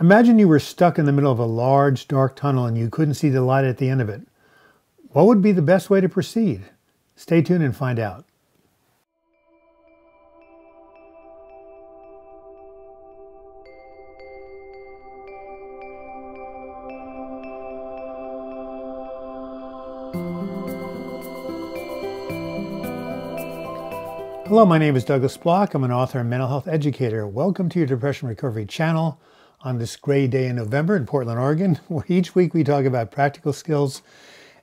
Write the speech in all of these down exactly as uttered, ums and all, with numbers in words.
Imagine you were stuck in the middle of a large, dark tunnel and you couldn't see the light at the end of it. What would be the best way to proceed? Stay tuned and find out. Hello, my name is Douglas Bloch. I'm an author and mental health educator. Welcome to your Depression Recovery channel. On this gray day in November in Portland, Oregon, where each week we talk about practical skills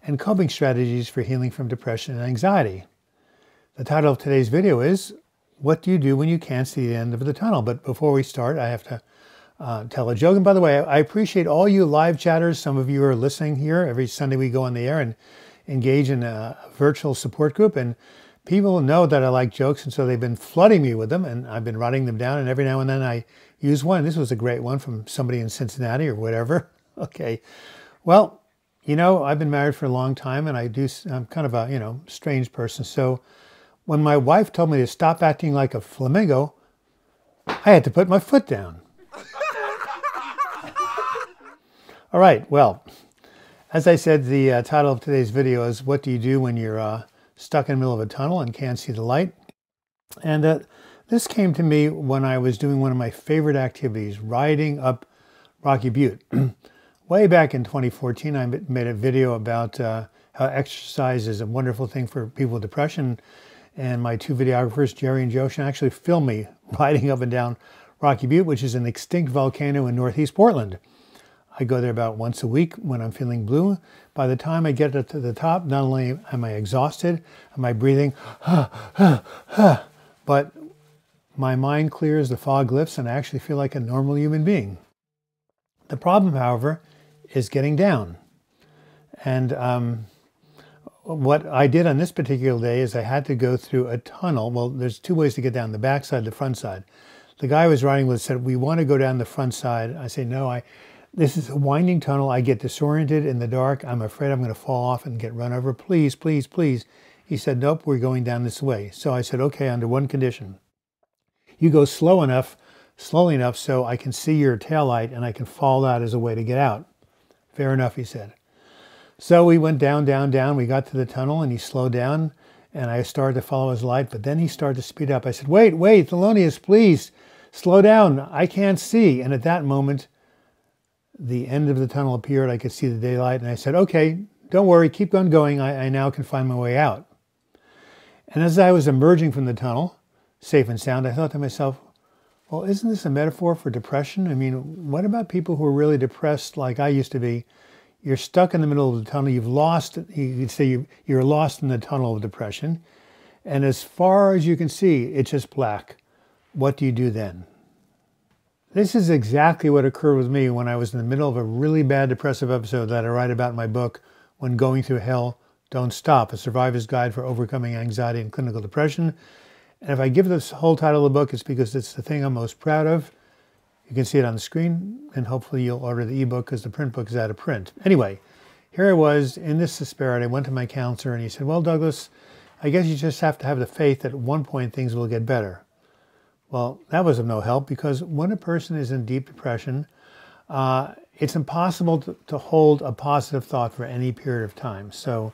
and coping strategies for healing from depression and anxiety. The title of today's video is, What Do You Do When You Can't See the End of the Tunnel? But before we start, I have to uh, tell a joke. And by the way, I appreciate all you live chatters. Some of you are listening here. Every Sunday we go on the air and engage in a virtual support group. And people know that I like jokes, and so they've been flooding me with them, and I've been writing them down, and every now and then I use one. This was a great one from somebody in Cincinnati or whatever. Okay. Well, you know, I've been married for a long time, and I do, I'm kind of a, you know, strange person. So when my wife told me to stop acting like a flamingo, I had to put my foot down. All right. Well, as I said, the uh, title of today's video is, What Do You Do When You're Uh, Stuck in the middle of a tunnel and can't see the light? And uh, this came to me when I was doing one of my favorite activities, riding up Rocky Butte. Way back in twenty fourteen, I made a video about uh, how exercise is a wonderful thing for people with depression. And my two videographers, Jerry and Joshan, actually filmed me riding up and down Rocky Butte, which is an extinct volcano in northeast Portland. I go there about once a week when I'm feeling blue. By the time I get up to the top, not only am I exhausted, am I breathing, but my mind clears, the fog lifts, and I actually feel like a normal human being. The problem, however, is getting down. And um, what I did on this particular day is I had to go through a tunnel. Well, there's two ways to get down, the back side, the front side. The guy I was riding with said, we want to go down the front side. I say, no, I... This is a winding tunnel. I get disoriented in the dark. I'm afraid I'm going to fall off and get run over. Please, please, please. He said, nope, we're going down this way. So I said, okay, under one condition. You go slow enough, slowly enough so I can see your taillight and I can fall out as a way to get out. Fair enough, he said. So we went down, down, down. We got to the tunnel and he slowed down and I started to follow his light, but then he started to speed up. I said, wait, wait, Thelonious, please slow down. I can't see. And at that moment, the end of the tunnel appeared. I could see the daylight, and I said, okay, don't worry, keep on going. I, I now can find my way out. And as I was emerging from the tunnel, safe and sound, I thought to myself, well, isn't this a metaphor for depression? I mean, what about people who are really depressed like I used to be? You're stuck in the middle of the tunnel. You've lost, you could say you, you're lost in the tunnel of depression. And as far as you can see, it's just black. What do you do then? This is exactly what occurred with me when I was in the middle of a really bad depressive episode that I write about in my book, When Going Through Hell, Don't Stop, A Survivor's Guide for Overcoming Anxiety and Clinical Depression. And if I give this whole title of the book, it's because it's the thing I'm most proud of. You can see it on the screen, and hopefully you'll order the ebook because the print book is out of print. Anyway, here I was in this disparity. I went to my counselor and he said, well, Douglas, I guess you just have to have the faith that at one point things will get better. Well, that was of no help because when a person is in deep depression, uh, it's impossible to, to hold a positive thought for any period of time. So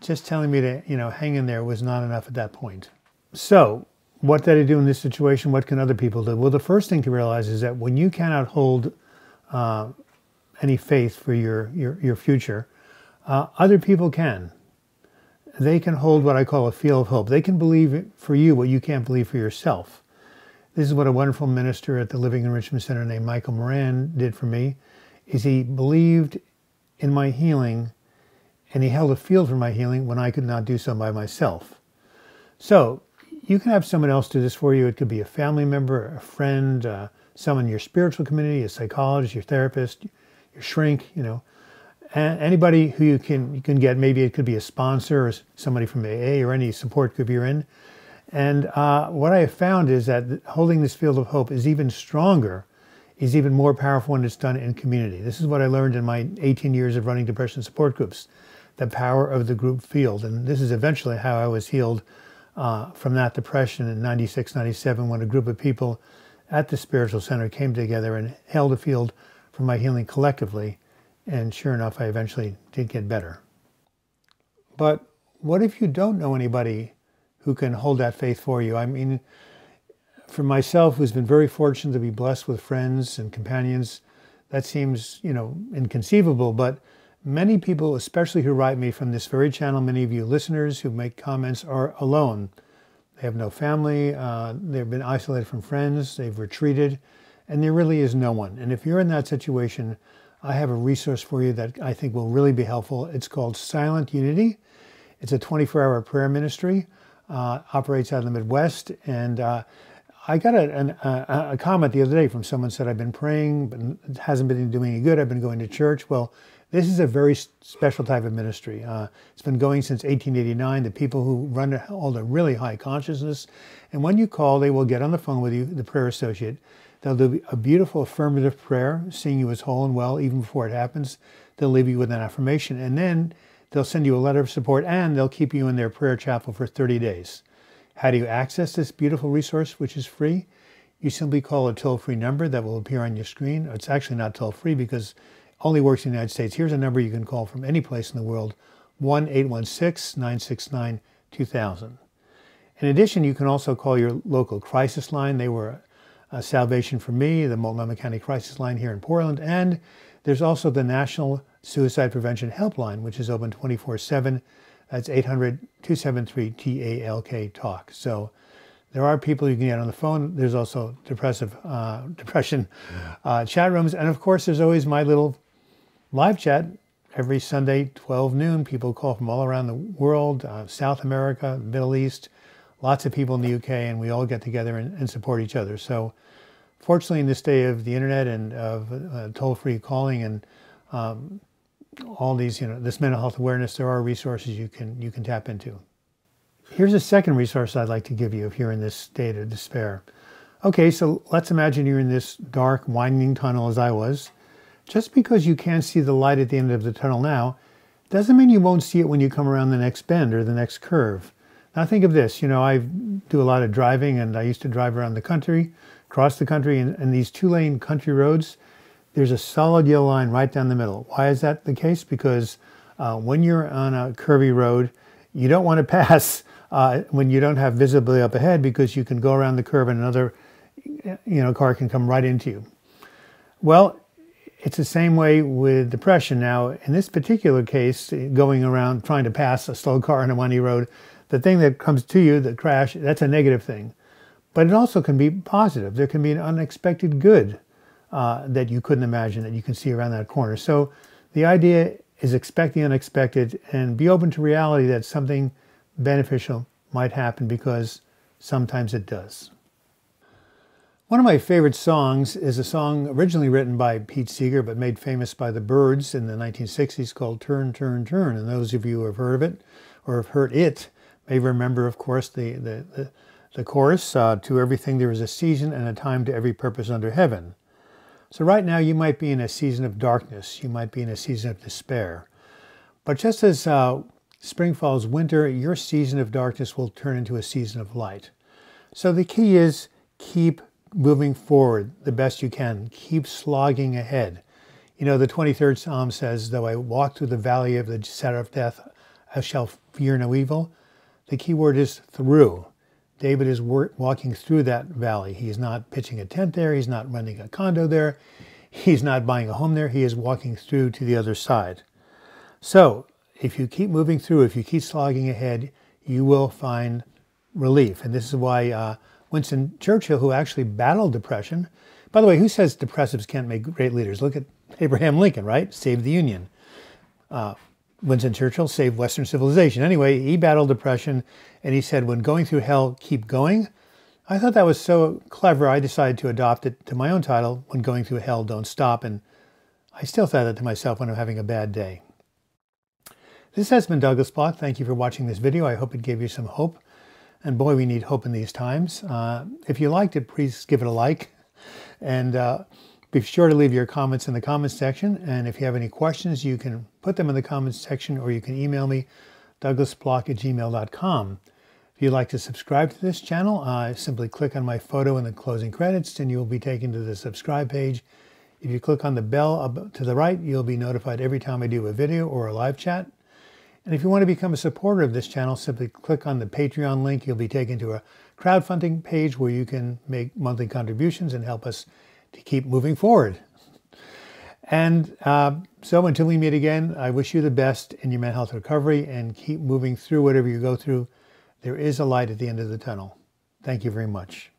just telling me to, you know, hang in there was not enough at that point. So what did I do in this situation? What can other people do? Well, the first thing to realize is that when you cannot hold uh, any faith for your, your, your future, uh, other people can. They can hold what I call a field of hope. They can believe for you what you can't believe for yourself. This is what a wonderful minister at the Living Enrichment Center named Michael Moran did for me, is he believed in my healing and he held a field for my healing when I could not do so by myself. So you can have someone else do this for you. It could be a family member, a friend, uh, someone in your spiritual community, a psychologist, your therapist, your shrink, you know, anybody who you can, you can get. Maybe it could be a sponsor or somebody from A A or any support group you're in. And uh, what I have found is that holding this field of hope is even stronger, is even more powerful when it's done in community. This is what I learned in my eighteen years of running depression support groups, the power of the group field. And this is eventually how I was healed uh, from that depression in ninety-six, ninety-seven, when a group of people at the Spiritual Center came together and held a field for my healing collectively, and sure enough, I eventually did get better. But what if you don't know anybody who can hold that faith for you? I mean, for myself, who's been very fortunate to be blessed with friends and companions, that seems, you know, inconceivable, but many people, especially who write me from this very channel, many of you listeners who make comments, are alone. They have no family, uh, they've been isolated from friends, they've retreated, and there really is no one. And if you're in that situation, I have a resource for you that I think will really be helpful. It's called Silent Unity. It's a twenty-four hour prayer ministry, uh, operates out of the Midwest, and uh, I got a, an, a, a comment the other day from someone said, I've been praying, but it hasn't been doing any good. I've been going to church. Well, this is a very special type of ministry. Uh, it's been going since eighteen eighty-nine. The people who run it hold a really high consciousness. And when you call, they will get on the phone with you, the prayer associate. They'll do a beautiful affirmative prayer, seeing you as whole and well, even before it happens. They'll leave you with an affirmation. And then they'll send you a letter of support, and they'll keep you in their prayer chapel for thirty days. How do you access this beautiful resource, which is free? You simply call a toll-free number that will appear on your screen. It's actually not toll-free because it only works in the United States. Here's a number you can call from any place in the world, one eight one six, nine six nine, two thousand. In addition, you can also call your local crisis line. They were a Salvation for Me, the Multnomah County Crisis Line here in Portland, and there's also the National Suicide Prevention Helpline, which is open twenty-four seven. That's eight hundred, two seven three, T A L K, talk. So there are people you can get on the phone. There's also depressive, uh, depression uh, chat rooms. And of course, there's always my little live chat every Sunday, twelve noon. People call from all around the world, uh, South America, Middle East, lots of people in the U K, and we all get together and, and support each other. So fortunately, in this day of the internet and of uh, toll-free calling and um, all these, you know, this mental health awareness, there are resources you can you can tap into. Here's a second resource I'd like to give you if you're in this state of despair. Okay, so let's imagine you're in this dark, winding tunnel as I was. Just because you can't see the light at the end of the tunnel now, doesn't mean you won't see it when you come around the next bend or the next curve. Now think of this, you know, I do a lot of driving, and I used to drive around the country, across the country, and, and these two-lane country roads, there's a solid yellow line right down the middle. Why is that the case? Because uh, when you're on a curvy road, you don't want to pass uh, when you don't have visibility up ahead, because you can go around the curve and another, you know, car can come right into you. Well, it's the same way with depression. Now, in this particular case, going around trying to pass a slow car on a windy road, the thing that comes to you, the crash, that's a negative thing. But it also can be positive. There can be an unexpected good Uh, that you couldn't imagine that you can see around that corner. So the idea is expect the unexpected and be open to reality that something beneficial might happen, because sometimes it does. One of my favorite songs is a song originally written by Pete Seeger but made famous by the Byrds in the nineteen sixties called Turn, Turn, Turn. And those of you who have heard of it or have heard it may remember, of course, the, the, the, the chorus, uh, to everything there is a season and a time to every purpose under heaven. So right now you might be in a season of darkness, you might be in a season of despair. But just as uh, spring follows winter, your season of darkness will turn into a season of light. So the key is keep moving forward the best you can, keep slogging ahead. You know, the twenty-third Psalm says, though I walk through the valley of the shadow of death, I shall fear no evil. The key word is through. David is walking through that valley. He's not pitching a tent there. He's not renting a condo there. He's not buying a home there. He is walking through to the other side. So if you keep moving through, if you keep slogging ahead, you will find relief. And this is why uh, Winston Churchill, who actually battled depression, by the way, who says depressives can't make great leaders? Look at Abraham Lincoln, right? Saved the Union. Uh, Winston Churchill saved Western civilization. Anyway, he battled depression, and he said, when going through hell, keep going. I thought that was so clever, I decided to adopt it to my own title, When Going Through Hell, Don't Stop, and I still say that to myself when I'm having a bad day. This has been Douglas Bloch. Thank you for watching this video. I hope it gave you some hope, and boy, we need hope in these times. Uh, if you liked it, please give it a like, and uh, be sure to leave your comments in the comments section, and if you have any questions, you can put them in the comments section, or you can email me, douglas bloch at gmail dot com. If you'd like to subscribe to this channel, uh, simply click on my photo in the closing credits, and you will be taken to the subscribe page. If you click on the bell up to the right, you'll be notified every time I do a video or a live chat. And if you want to become a supporter of this channel, simply click on the Patreon link. You'll be taken to a crowdfunding page where you can make monthly contributions and help us to keep moving forward. And uh, so until we meet again, I wish you the best in your mental health recovery, and keep moving through whatever you go through. There is a light at the end of the tunnel. Thank you very much.